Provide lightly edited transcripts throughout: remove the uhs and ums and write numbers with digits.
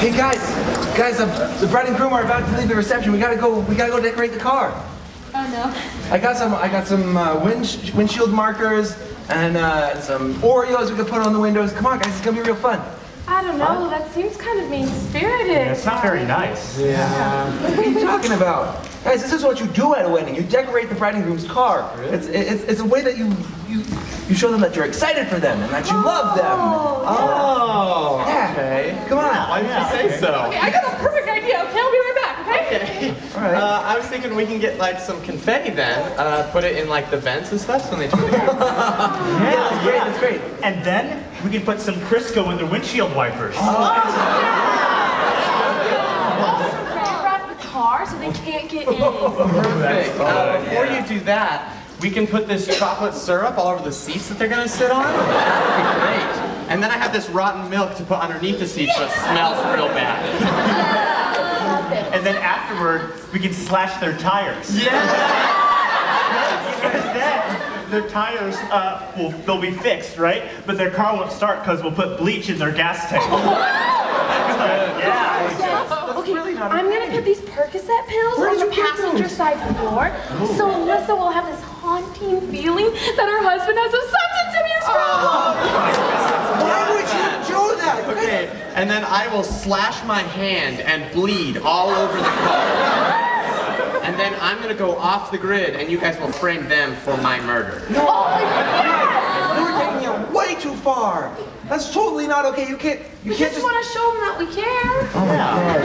Hey guys, the bride and groom are about to leave the reception. We gotta go decorate the car. Oh no! I got some windshield markers and some Oreos we could put on the windows. Come on, guys, it's gonna be real fun. I don't know. Huh? That seems kind of mean-spirited. Yeah, it's not very nice. Yeah. What are you talking about, guys? This is what you do at a wedding. You decorate the bride and groom's car. Really? It's a way that you show them that you're excited for them and that you love them. Oh. Yeah. Okay. Come on. Why did you say so? Okay, I got a perfect idea. Okay, I'll be right back. Okay. All right. I was thinking we can get like some confetti then, put it in like the vents and stuff so when they turn it out. Yeah, that's great. And then we can put some Crisco in the windshield wipers. Wrap the car so they can't get in. Perfect. Before you do that, we can put this chocolate syrup all over the seats that they're gonna sit on. That would be great. And then I have this rotten milk to put underneath the seats so it smells real bad. And then afterward, we can slash their tires. Yeah! Because then, their tires, they'll be fixed, right? But their car won't start because we'll put bleach in their gas tank. Yeah. Okay, I'm gonna put these Percocet pills on the passenger side floor, so Alyssa will have this haunting feeling that her husband has a substance abuse problem. Why would you do that? Okay. And then I will slash my hand and bleed all over the car. And then I'm gonna go off the grid and you guys will frame them for my murder. No, you're taking it way too far. That's totally not okay. You can't just wanna show them that we care. Oh my God.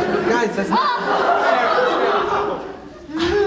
Guys, that's not